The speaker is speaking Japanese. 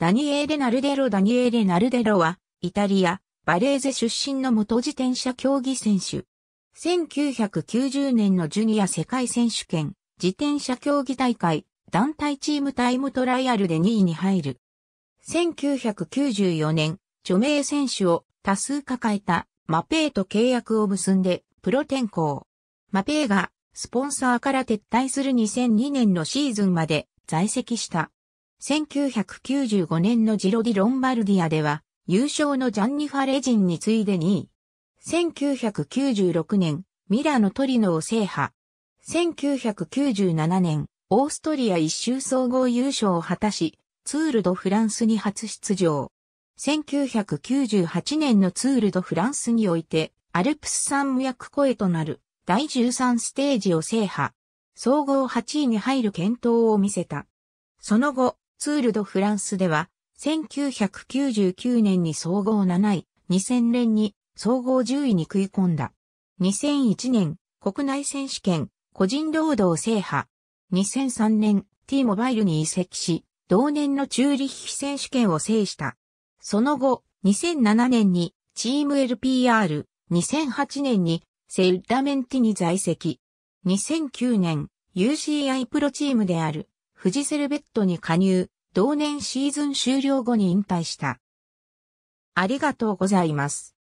ダニエーレ・ナルデロ。ダニエーレ・ナルデロは、イタリア、バレーゼ出身の元自転車競技選手。1990年のジュニア世界選手権、自転車競技大会、団体チームタイムトライアルで2位に入る。1994年、著名選手を多数抱えたマペイと契約を結んでプロ転向。マペイがスポンサーから撤退する2002年のシーズンまで在籍した。1995年のジロ・ディ・ロンバルディアでは優勝のジャンニ・ファレジンに次いで2位。1996年、ミラノ・トリノを制覇。1997年、オーストリア一周総合優勝を果たし、ツール・ド・フランスに初出場。1998年のツール・ド・フランスにおいて、アルプス山脈越えとなる第13ステージを制覇。総合8位に入る健闘を見せた。その後、ツール・ド・フランスでは、1999年に総合7位、2000年に総合10位に食い込んだ。2001年、国内選手権、個人ロードを制覇。2003年、T モバイルに移籍し、同年のチューリッヒ選手権を制した。その後、2007年にチーム LPR、2008年にセッダメンティに在籍。2009年、UCI プロチームであるフジセルベットに加入、同年シーズン終了後に引退した。ありがとうございます。